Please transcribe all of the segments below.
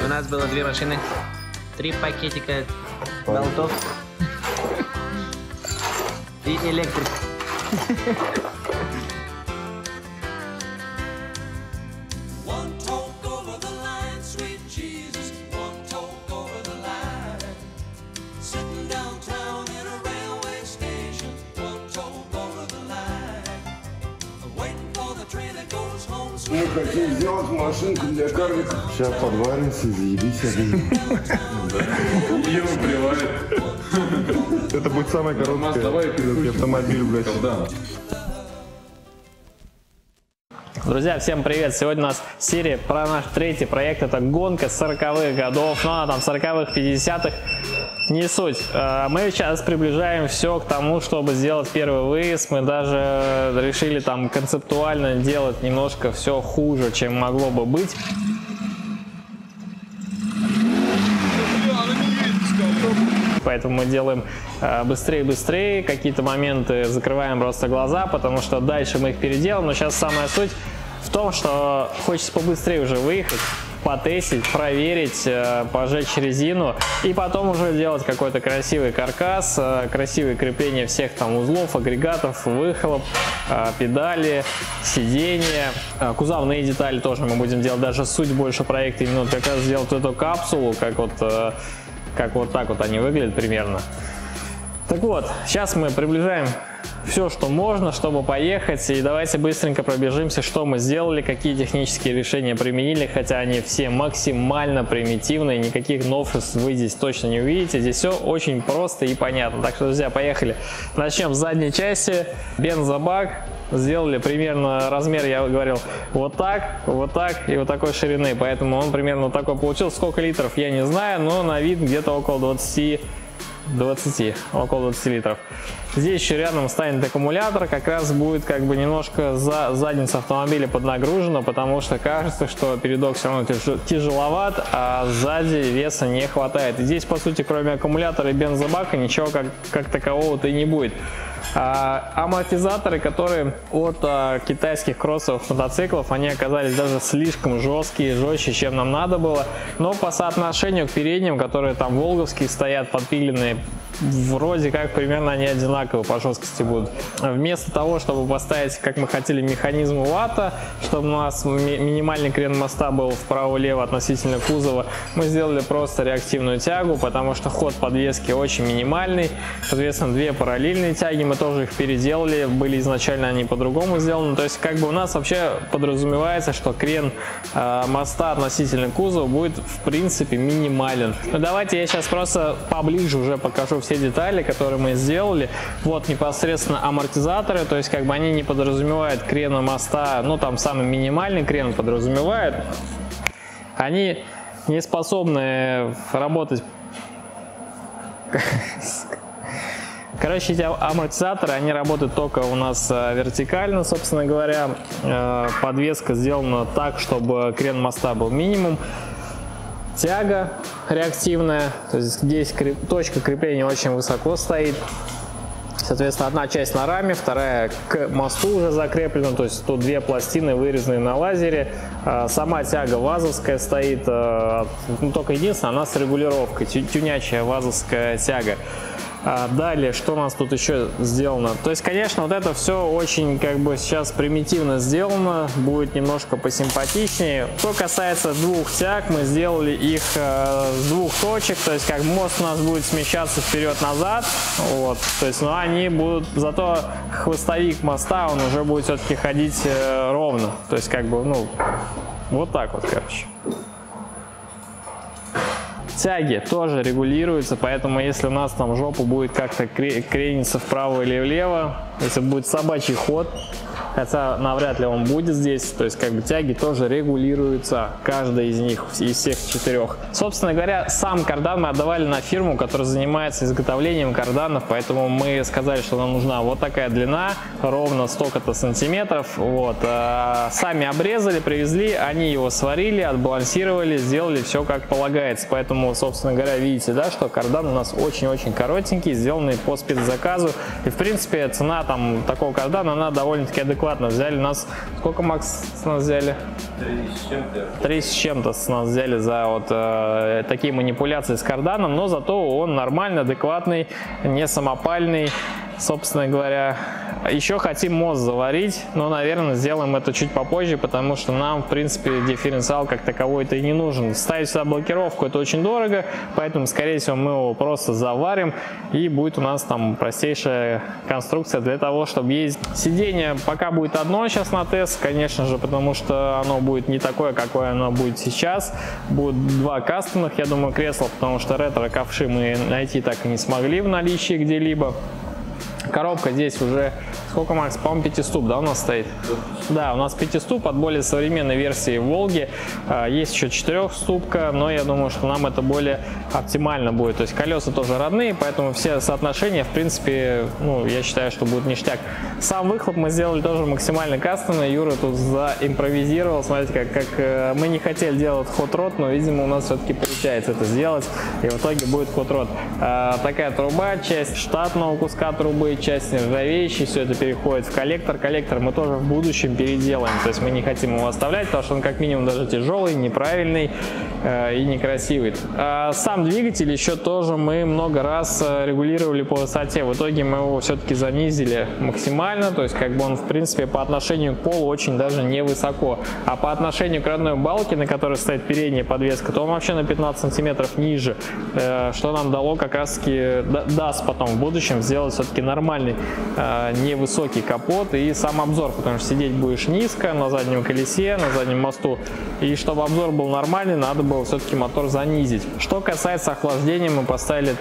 У нас было 2 машины, 3 пакетика болтов и электрик. Ну, хотели сделать машинку для карлика. Сейчас подваримся, заебись один. Ее привалит. Это будет самая короткая автомобиль, блядь. Друзья, всем привет! Сегодня у нас серия про наш 3-й проект. Это гонка 40-х годов, ну она там 40-х, 50-х. Не суть. Мы сейчас приближаем все к тому, чтобы сделать первый выезд. Мы даже решили там концептуально делать немножко все хуже, чем могло бы быть. Поэтому мы делаем быстрее, какие-то моменты закрываем просто глаза, потому что дальше мы их переделаем. Но сейчас самая суть в том, что хочется побыстрее уже выехать, потестить, проверить, пожечь резину и потом уже делать какой-то красивый каркас, красивые крепления всех там узлов, агрегатов, выхлоп, педали, сиденья. Кузовные детали тоже мы будем делать, даже суть больше проекта именно как раз сделать вот эту капсулу, как вот так вот они выглядят примерно. Так вот, сейчас мы приближаем все, что можно, чтобы поехать, и давайте быстренько пробежимся, что мы сделали, какие технические решения применили, хотя они все максимально примитивные, никаких новшеств вы здесь точно не увидите, здесь все очень просто и понятно. Так что, друзья, поехали. Начнем с задней части. Бензобак сделали примерно размер, я говорил, вот так и вот такой ширины, поэтому он примерно вот такой получился. Сколько литров, я не знаю, но на вид где-то около 20 литров. Здесь еще рядом станет аккумулятор, как раз будет как бы немножко за задницу автомобиля поднагружена, потому что кажется, что передок все равно тяжеловат, а сзади веса не хватает. И здесь по сути кроме аккумулятора и бензобака ничего как такового-то и не будет. Амортизаторы, которые от китайских кроссовых мотоциклов, они оказались даже слишком жесткие, жестче, чем нам надо было, но по соотношению к передним, которые там волговские стоят, подпиленные, вроде как примерно они одинаковые по жесткости будут. Вместо того, чтобы поставить, как мы хотели, механизм УАТа, чтобы у нас минимальный крен моста был вправо-лево относительно кузова, мы сделали просто реактивную тягу, потому что ход подвески очень минимальный, соответственно 2 параллельные тяги, мы тоже их переделали, были изначально они по-другому сделаны, то есть как бы у нас вообще подразумевается, что крен моста относительно кузова будет в принципе минимален. Но давайте я сейчас просто поближе уже покажу все детали, которые мы сделали. Вот непосредственно амортизаторы, то есть как бы они не подразумевают крена моста, ну там самый минимальный крен подразумевает, они не способны работать. Короче, эти амортизаторы, они работают только у нас вертикально, собственно говоря. Подвеска сделана так, чтобы крен моста был минимум. Тяга реактивная, то есть здесь точка крепления очень высоко стоит. Соответственно, одна часть на раме, вторая к мосту уже закреплена, то есть тут 2 пластины, вырезанные на лазере. Сама тяга вазовская стоит, ну, только единственное, она с регулировкой, тюнячая вазовская тяга. Далее, что у нас тут еще сделано? То есть, конечно, вот это все очень как бы сейчас примитивно сделано, будет немножко посимпатичнее. Что касается 2 тяг, мы сделали их с 2 точек, то есть как мост у нас будет смещаться вперед-назад, вот, то есть, но они будут, зато хвостовик моста, он уже будет все-таки ходить ровно, то есть как бы, ну, вот так вот, короче. Тяги тоже регулируются, поэтому если у нас там жопа будет как-то крениться вправо или влево, если будет собачий ход, хотя навряд ли он будет здесь, то есть как бы тяги тоже регулируются, каждая из них, из всех 4. Собственно говоря, сам кардан мы отдавали на фирму, которая занимается изготовлением карданов, поэтому мы сказали, что нам нужна вот такая длина, ровно столько-то сантиметров, вот. Сами обрезали, привезли, они его сварили, отбалансировали, сделали все как полагается, поэтому, собственно говоря, видите, да, что кардан у нас очень-очень коротенький, сделанный по спецзаказу, и в принципе цена там такого кардана, она довольно-таки адекватная. адекватно. Взяли нас... Сколько, Макс, с нас взяли? 3 с чем-то. 3 с чем-то с нас взяли за вот такие манипуляции с карданом, но зато он нормальный, адекватный, не самопальный. Собственно говоря, еще хотим мост заварить, но, наверное, сделаем это чуть попозже, потому что нам, в принципе, дифференциал как таковой-то и не нужен. Ставить сюда блокировку — это очень дорого, поэтому, скорее всего, мы его просто заварим, и будет у нас там простейшая конструкция для того, чтобы ездить. Сиденье пока будет одно сейчас на тест, конечно же, потому что оно будет не такое, какое оно будет сейчас. Будут 2 кастомных, я думаю, кресла, потому что ретро-ковши мы найти так и не смогли в наличии где-либо. Коробка здесь уже, сколько, Макс, по-моему, 5-ступ, да, у нас стоит? Да, у нас 5-ступ от более современной версии Волги. Есть еще 4-ступка, но я думаю, что нам это более оптимально будет. То есть колеса тоже родные, поэтому все соотношения, в принципе, ну, я считаю, что будет ништяк. Сам выхлоп мы сделали тоже максимально кастомный. Юра тут заимпровизировал. Смотрите, как мы не хотели делать хот-рот, но, видимо, у нас все-таки получается это сделать. И в итоге будет хот-рот. Такая труба, часть штатного куска трубы, часть нержавеющей, все это переходит в коллектор. Коллектор мы тоже в будущем переделаем, то есть мы не хотим его оставлять, потому что он как минимум даже тяжелый, неправильный и некрасивый. Сам двигатель еще тоже мы много раз регулировали по высоте, в итоге мы его все-таки занизили максимально, то есть как бы он в принципе по отношению к полу очень даже не высоко, а по отношению к родной балке, на которой стоит передняя подвеска, то он вообще на 15 сантиметров ниже, что нам дало как раз таки, даст потом в будущем сделать все-таки нормально нормальный невысокий капот и сам обзор, потому что сидеть будешь низко на заднем колесе, на заднем мосту, и чтобы обзор был нормальный, надо было все-таки мотор занизить. Что касается охлаждения, мы поставили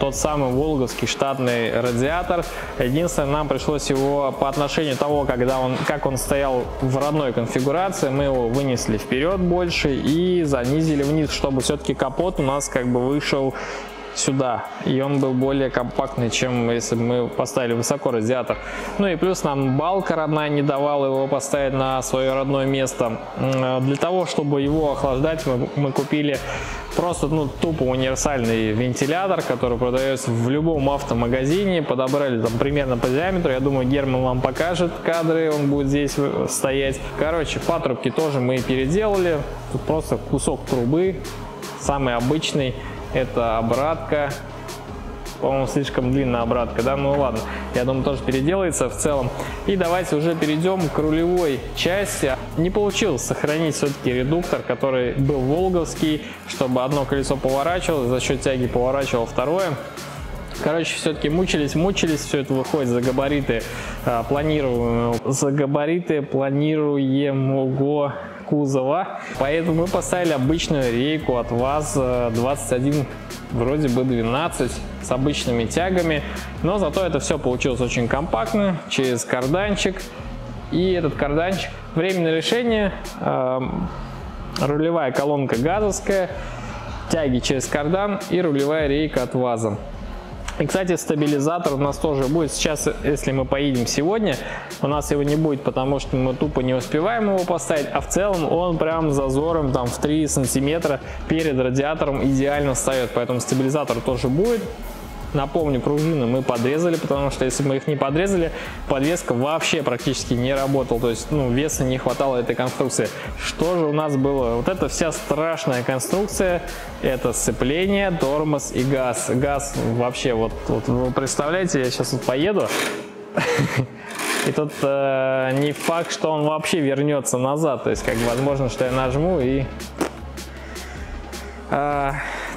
тот самый волговский штатный радиатор. Единственное, нам пришлось его по отношению того, как он стоял в родной конфигурации, мы его вынесли вперед больше и занизили вниз, чтобы все-таки капот у нас как бы вышел сюда, и он был более компактный, чем если бы мы поставили высоко радиатор. Ну и плюс нам балка родная не давала его поставить на свое родное место. Для того чтобы его охлаждать, мы купили просто тупо универсальный вентилятор, который продается в любом автомагазине. Подобрали там примерно по диаметру, я думаю, Герман вам покажет кадры, он будет здесь стоять. Короче, патрубки тоже мы переделали, тут просто кусок трубы самый обычный. Это обратка, по-моему, слишком длинная обратка, да? Ну ладно, я думаю, тоже переделается в целом. И давайте уже перейдем к рулевой части. Не получилось сохранить все-таки редуктор, который был волговский, чтобы одно колесо поворачивалось, за счет тяги поворачивало второе. Короче, все-таки мучились, все это выходит за габариты планируемого кузова, поэтому мы поставили обычную рейку от ВАЗ-21, вроде бы 12, с обычными тягами, но зато это все получилось очень компактно, через карданчик, и этот карданчик, временное решение, рулевая колонка газовская, тяги через кардан и рулевая рейка от ВАЗа. И, кстати, стабилизатор у нас тоже будет. Сейчас, если мы поедем сегодня, у нас его не будет, потому что мы тупо не успеваем его поставить. А в целом он прям зазором там в 3 сантиметра перед радиатором идеально встает. Поэтому стабилизатор тоже будет. Напомню, пружины мы подрезали, потому что если мы их не подрезали, подвеска вообще практически не работала. То есть, веса не хватало этой конструкции. Что же у нас было? Вот это вся страшная конструкция. Это сцепление, тормоз и газ. Газ вообще, вот вы представляете, я сейчас поеду. И тут не факт, что он вообще вернется назад. То есть, как возможно, что я нажму и...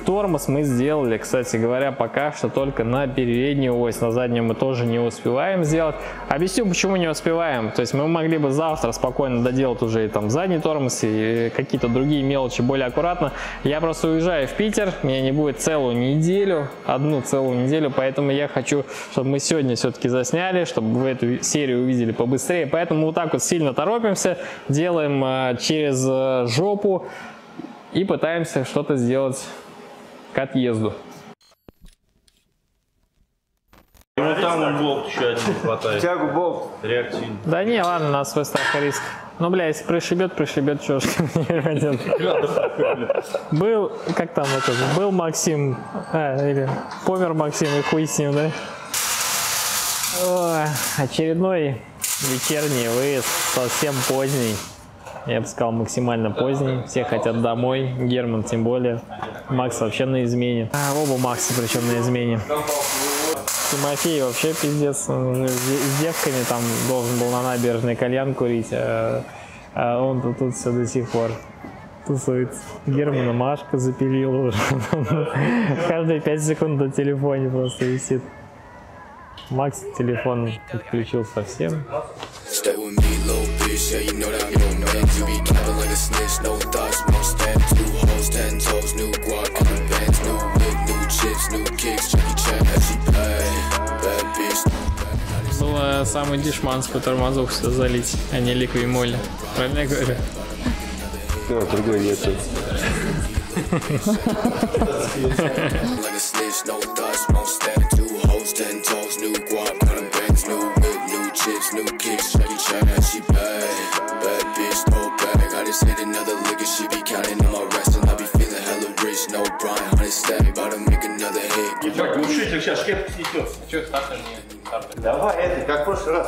Тормоз мы сделали, кстати говоря, пока что только на переднюю ось, на заднюю мы тоже не успеваем сделать. Объясню, почему не успеваем. То есть мы могли бы завтра спокойно доделать уже и там задний тормоз, и какие-то другие мелочи более аккуратно. Я просто уезжаю в Питер, меня не будет целую неделю, одну целую неделю, поэтому я хочу, чтобы мы сегодня все-таки засняли, чтобы вы эту серию увидели побыстрее. Поэтому вот так вот сильно торопимся, делаем через жопу и пытаемся что-то сделать к отъезду. Ну там болт еще один хватает. Тягу болт. Реактивный. Да не, ладно, у нас свой страховик. Ну, бля, если пришибет, чё ж мне один. Был, как там это, был Максим, или помер Максим, и хуй с ним, да? Очередной вечерний выезд, совсем поздний. Я бы сказал, максимально поздний. Все хотят домой, Герман тем более. Макс вообще на измене. Оба Макса причем на измене. Тимофей вообще пиздец. С девками там должен был на набережной кальян курить. А он тут все до сих пор тусуется. Германа Машка запилила уже. Каждые 5 секунд на телефоне просто висит. Макс телефон отключил совсем. Было самый дешманс по тормозу все залить, а не ликви моли. Правильно я говорю? Да, другой нет. Чувак, глушитель сейчас шкет снесет. Че, стартер не стартер? Давай, это, как в прошлый раз.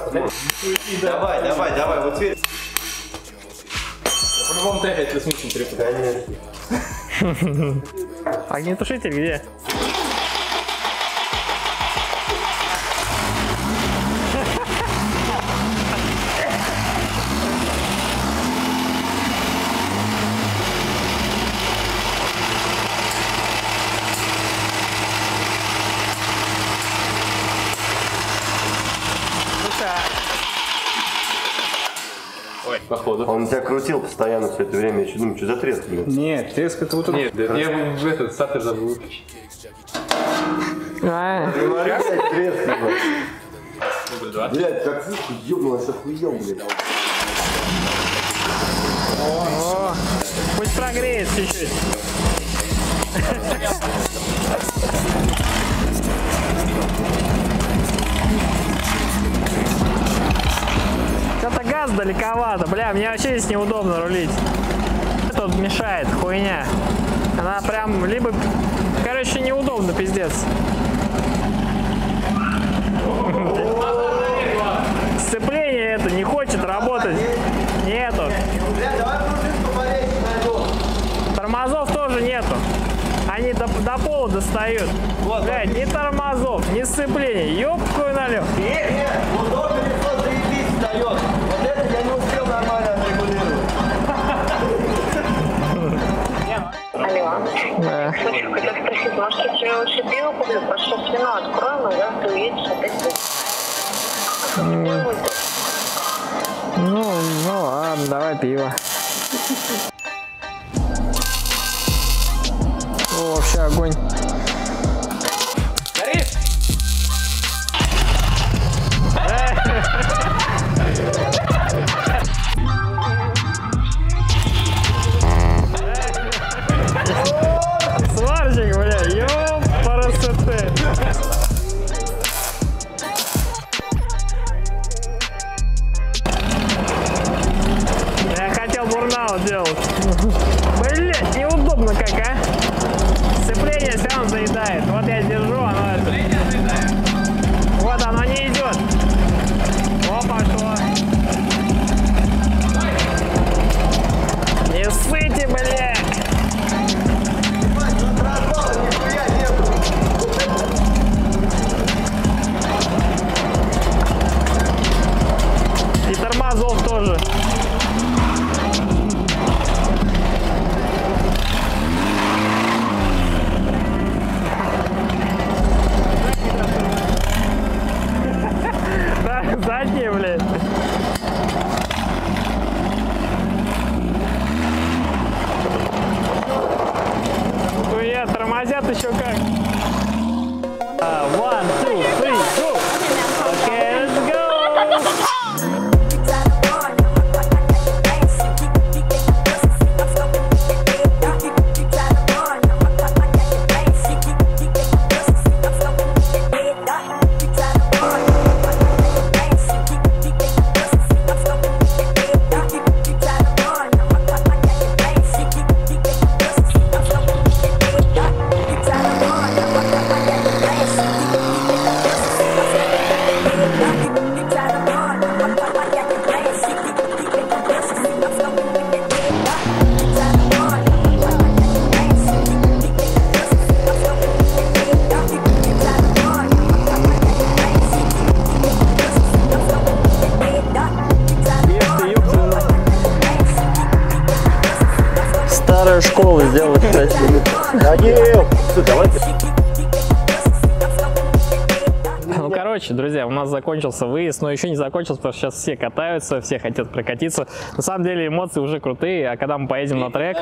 Давай, давай, давай, вот теперь. В любом темпе это смешно трепетание. Огнетушитель где? Походу. Он тебя крутил постоянно все это время, я еще думаю, что за треск, блин. Нет, треск это вот он. Нет, да, я бы в этот саттер забыл. Блядь, как ты ебнулась, охуел, блядь. Ого, пусть прогреет чуть-чуть. Что-то газ далековато, бля, мне вообще здесь неудобно рулить. Это вот мешает, хуйня. Она прям, либо, короче, неудобно, пиздец. Сцепление это не хочет работать. Нету. Тормозов тоже нету. Они до пола достают. Бля, ни тормозов, ни сцепления. Ёбкую налево. Вот это я не успел нормально отрегулировать. Алло. Сучка, когда спросит, может, я тебе лучше пиво куплю, потому что сейчас вино откроем, а завтра уедешь опять. Ну ладно, давай пиво. О, вообще огонь. Сварщик, бля, ёп, парасоты. Я хотел бурнаут делать. Блять, неудобно как, а? Сцепление все равно заедает. Вот я держу, оно... Вот оно не идет. О, пошло. Не ссыте, бля. И тормозов тоже. Задние, блядь. Хуя, тормозят еще как. 1, 2, 3, go. Okay, let's go. прикол сделать, кстати. Данил, давайте. Ну, короче, друзья, у нас закончился выезд, но еще не закончился, потому что сейчас все катаются, все хотят прокатиться. На самом деле эмоции уже крутые, а когда мы поедем на трек,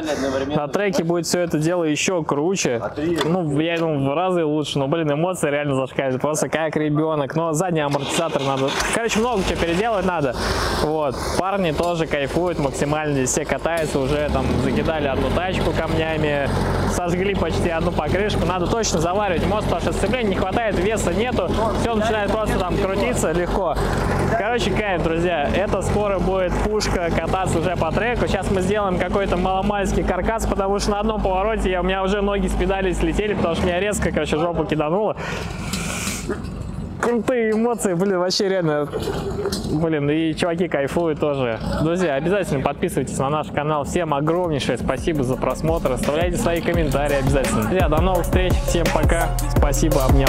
на треке будет все это дело еще круче. Ну, я думаю, в разы лучше, но, блин, эмоции реально зашкаливают, просто как ребенок. Но задний амортизатор надо, короче, много чего переделать надо. Вот, парни тоже кайфуют максимально, здесь все катаются, уже там закидали одну тачку камнями, сожгли почти одну покрышку. Надо точно заваривать мост, потому что сцепления не хватает, веса нету. Все начинает просто там крутиться легко. Короче, кайф, друзья. Это скоро будет пушка кататься уже по треку. Сейчас мы сделаем какой-то маломальский каркас, потому что на одном повороте у меня уже ноги с педали слетели, потому что меня резко, короче, жопу кидануло. Крутые эмоции, блин, вообще реально. Блин, и чуваки кайфуют тоже. Друзья, обязательно подписывайтесь на наш канал. Всем огромнейшее спасибо за просмотр. Оставляйте свои комментарии обязательно. Друзья, до новых встреч. Всем пока. Спасибо, обнял.